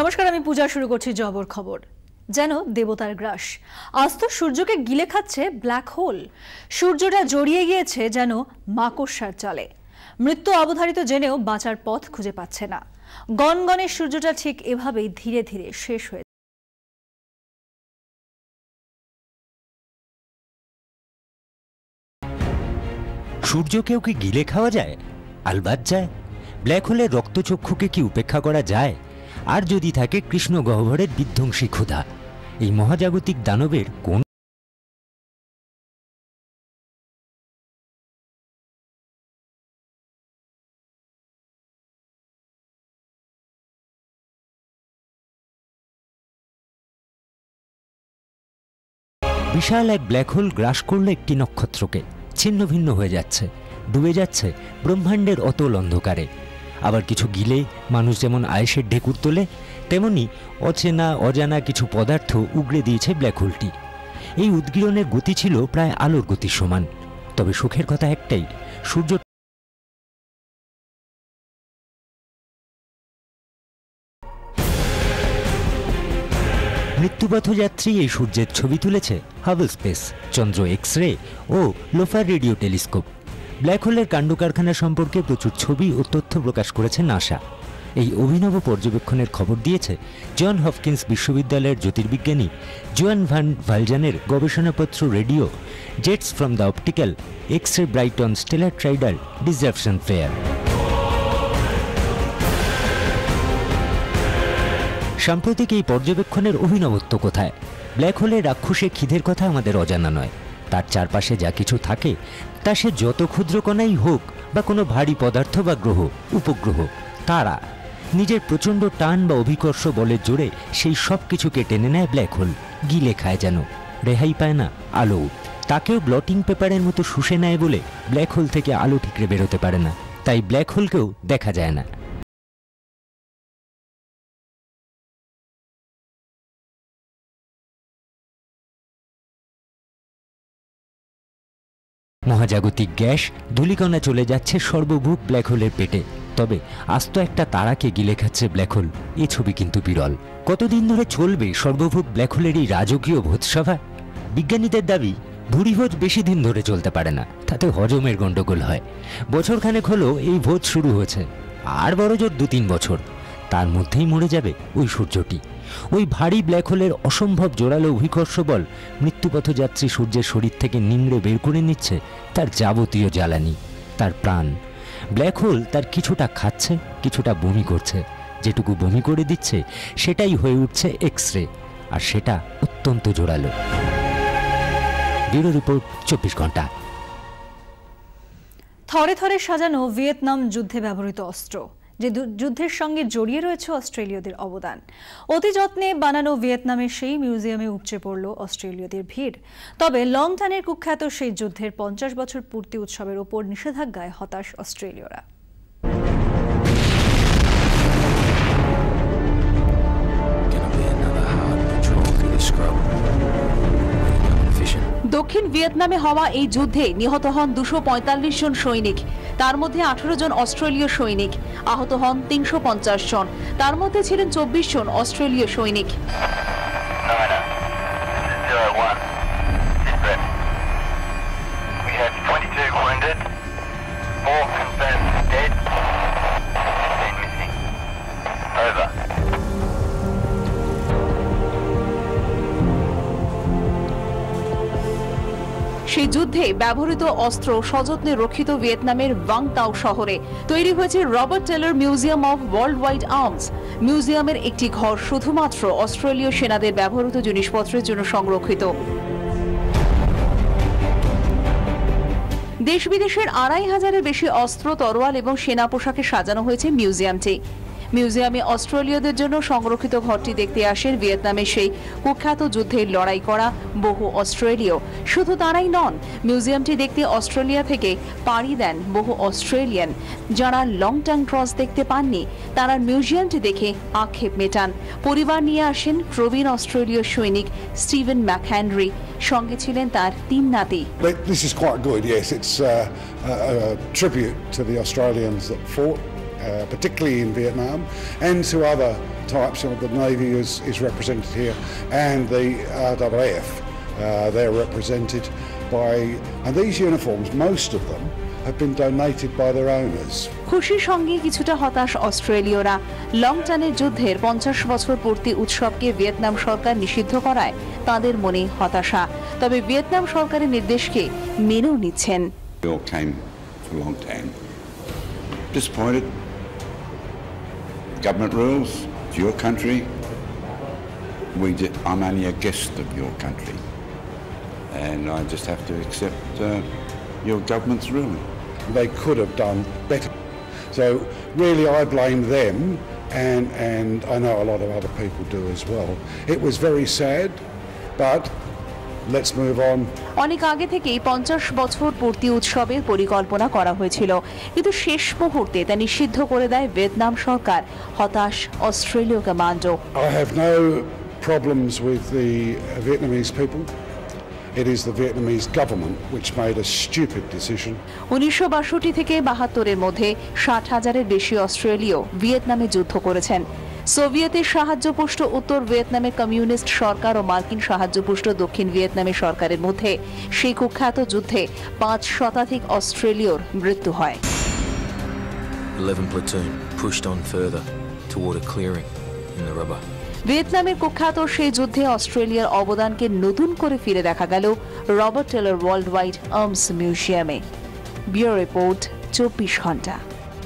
নমস্কার, আমি পূজা, শুরু করছি জবর খবর। যেন দেবতার গ্রাস, আজ তো সূর্যকে গিলে খাচ্ছে ব্ল্যাক হোল। সূর্যটা জড়িয়ে গিয়েছে যেন মাকড়সার জালে। মৃত্যু অবধারিত জেনেও বাঁচার পথ খুঁজে পাচ্ছে না। গনগনে সূর্যটা ঠিক এভাবেই ধীরে ধীরে শেষ হয়ে। সূর্যকেও কি গিলে খাওয়া যায়? আলবাত যায়। ব্ল্যাক হোলের রক্তচক্ষুকে কি উপেক্ষা করা যায়? আর যদি থাকে কৃষ্ণ গহ্বরের বিধ্বংসী ক্ষুধা, এই মহাজাগতিক দানবের কোন বিশাল এক ব্ল্যাক হোল গ্রাস করল একটি নক্ষত্রকে, ছিন্ন ভিন্ন হয়ে যাচ্ছে, ডুবে যাচ্ছে ব্রহ্মাণ্ডের অতল অন্ধকারে। আবার কিছু গিলে মানুষ যেমন আয়েসের ঢেকুর তোলে, তেমনি অচেনা অজানা কিছু পদার্থ উগড়ে দিয়েছে ব্ল্যাক হোলটি। এই উদ্গীরণের গতি ছিল প্রায় আলোর গতির সমান। তবে সুখের কথা একটাই, সূর্য মৃত্যুপথযাত্রী। এই সূর্যের ছবি তুলেছে Hubble space, Chandra X ray ও লোফার রেডিও টেলিস্কোপ। ব্ল্যাক হোলের কাণ্ডকারখানা সম্পর্কে প্রচুর ছবি ও তথ্য প্রকাশ করেছে নাসা। এই অভিনব পর্যবেক্ষণের খবর দিয়েছে জন হপকিন্স বিশ্ববিদ্যালয়ের জ্যোতির্বিজ্ঞানী জুয়ান ভান ভালজানের গবেষণাপত্র radio jets from the optical X ray Brighton stellar tidal disruption flare. সাম্প্রতিক এই পর্যবেক্ষণের অভিনবত্ব কোথায়? ব্ল্যাক হোলের রাক্ষসে খিদের কথা আমাদের অজানা নয়। তার চারপাশে যা কিছু থাকে, তা সে যত ক্ষুদ্র কণাই হোক বা কোনো ভারী পদার্থ বা গ্রহ, উপগ্রহ, তারা নিজের প্রচণ্ড টান বা অভিকর্ষ বলের জোরে সেই সব কিছুকে টেনে নেয় ব্ল্যাক হোল। গিলে খায় যেন, রেহাই পায় না আলো। তাকেও ব্লটিং পেপারের মতো শুষে নেয় বলে ব্ল্যাক হোল থেকে আলো ঠিকরে বেরোতে পারে না, তাই ব্ল্যাক হোলকেও দেখা যায় না। মহাজাগতিক গ্যাস ধূলিকণা চলে যাচ্ছে সর্বভূক ব্ল্যাক হোলের পেটে। তবে আস্ত একটা তারাকে গিলে খাচ্ছে ব্ল্যাক হোল, এ ছবি কিন্তু বিরল। কতদিন ধরে চলবে সর্বভূক ব্ল্যাক হোলের এই রাজকীয় ভোজসভা? বিজ্ঞানীদের দাবি, ভুরিভোজ বেশি দিন ধরে চলতে পারে না, তাতে হজমের গণ্ডগোল হয়। বছরখানেক হলো এই ভোজ শুরু হয়েছে, আর বড় জোর 2-3 বছর। তার মধ্যেই মরে যাবে ওই সূর্যটি। ওই ভারী ব্ল্যাক হোলের অসম্ভব জোরালো অভিকর্ষ বল মৃত্যুপথযাত্রী সূর্যের শরীর থেকে নিংড়ে বের করে নিচ্ছে তার যাবতীয় জ্বালানি, তার প্রাণ। ব্ল্যাক হোল তার কিছুটা খাচ্ছে, কিছুটা বমি করছে। যেটুকু বমি করে দিচ্ছে সেটাই হয়ে উঠছে এক্স রে, আর সেটা অত্যন্ত জোরালো। ব্যুরো রিপোর্ট, 24 ঘন্টা। থরে থরে সাজানো ভিয়েতনাম যুদ্ধে ব্যবহৃত অস্ত্র, যে যুদ্ধের সঙ্গে জড়িয়ে রয়েছে অস্ট্রেলীয়দের অবদান। অতি যত্নে বানানো ভিয়েতনামের সেই মিউজিয়ামে উপচে পড়ল অস্ট্রেলীয়দের ভিড়। তবে লংটানের কুখ্যাত সেই যুদ্ধের 50 বছর পূর্তি উৎসবের ওপর নিষেধাজ্ঞায় হতাশ অস্ট্রেলীয়রা। দক্ষিণ ভিয়েতনামে হওয়া এই যুদ্ধে নিহত হন 245 জন সৈনিক, তার মধ্যে 18 জন অস্ট্রেলীয় সৈনিক। আহত হন 350 জন, তার মধ্যে ছিলেন 24 জন অস্ট্রেলীয় সৈনিক। সেই যুদ্ধে ব্যবহৃত অস্ত্র সযত্নে রক্ষিত ভিয়েতনামের বাং তাও শহরে তৈরি হয়েছে Robert Taylor museum of worldwide arms. মিউজিয়ামের একটি ঘর শুধুমাত্র অস্ট্রেলীয় সেনাদের ব্যবহৃত জিনিসপত্রের জন্য সংরক্ষিত। দেশ বিদেশের 2500-এর বেশি অস্ত্র, তরোয়াল এবং সেনা পোশাকে সাজানো হয়েছে মিউজিয়ামটি। মিউজিয়ামে অস্ট্রেলীয়দের জন্য সংরক্ষিত ঘরটি দেখতে আসেন ভিয়েতনামের সেই কুখ্যাত যুদ্ধের লড়াই করা বহু অস্ট্রেলীয়। শুধু তারাই নন, মিউজিয়ামটি দেখতে অস্ট্রেলিয়া থেকে পাড়ি দেন বহু অস্ট্রেলিয়ান। যারা লংটাং ক্রস দেখতে পাননি, তারা মিউজিয়ামটি দেখে আক্ষেপ মেটান। পরিবার নিয়ে আসেন প্রবীণ অস্ট্রেলীয় সৈনিক স্টিভেন ম্যাকহেনরি, সঙ্গে ছিলেন তার 3 নাতি। particularly in Vietnam, and to other types. The Navy is represented here, and the RAAF, they're represented by, and these uniforms, most of them, have been donated by their owners. খুশির সঙ্গে কিছুটা হতাশ অস্ট্রেলীয়রা। লংটানের যুদ্ধের ৫০ বছর পূর্তি উৎসবকে ভিয়েতনাম সরকার নিষিদ্ধ করায় তাদের মনে হতাশা। তবে ভিয়েতনাম সরকারের নির্দেশকে মেনেও নিচ্ছেন। Disappointed. Government rules. It's your country. I'm only a guest of your country, and I just have to accept your government's ruling. They could have done better. So really I blame them, and I know a lot of other people do as well. It was very sad, but let's move on. অনেক আগে থেকেই ৫০ বছর পূর্তি উৎসবের পরিকল্পনা করা হয়েছিল, কিন্তু শেষ মুহূর্তে তা নিষিদ্ধ করে দেয় ভিয়েতনাম সরকার। হতাশ অস্ট্রেলীয় commando. I have no problems with the Vietnamese people. It is the Vietnamese government which made a stupid decision. 1962 থেকে 72 এর মধ্যে ৬০,০০০-এর বেশি অস্ট্রেলীয় ভিয়েতনামে যুদ্ধ করেছেন। সোভিয়েতের সাহায্যপুষ্ট উত্তর ভিয়েতনামের কমিউনিস্ট সরকার ও মার্কিন সাহায্যপুষ্ট দক্ষিণ ভিয়েতনামের সরকারের মধ্যে সেই কুখ্যাত যুদ্ধে ৫০০ অস্ট্রেলীয়র মৃত্যু হয়। 11 platoon pushed on further toward a clearing in the rubber. ভিয়েতনামের কুখ্যাত সেই যুদ্ধে অস্ট্রেলিয়ার অবদানকে নতুন করে ফিরে দেখা গেল Robert Taylor world wide arms মিউজিয়ামে। ব্যুরো রিপোর্ট, ২৪ ঘন্টা।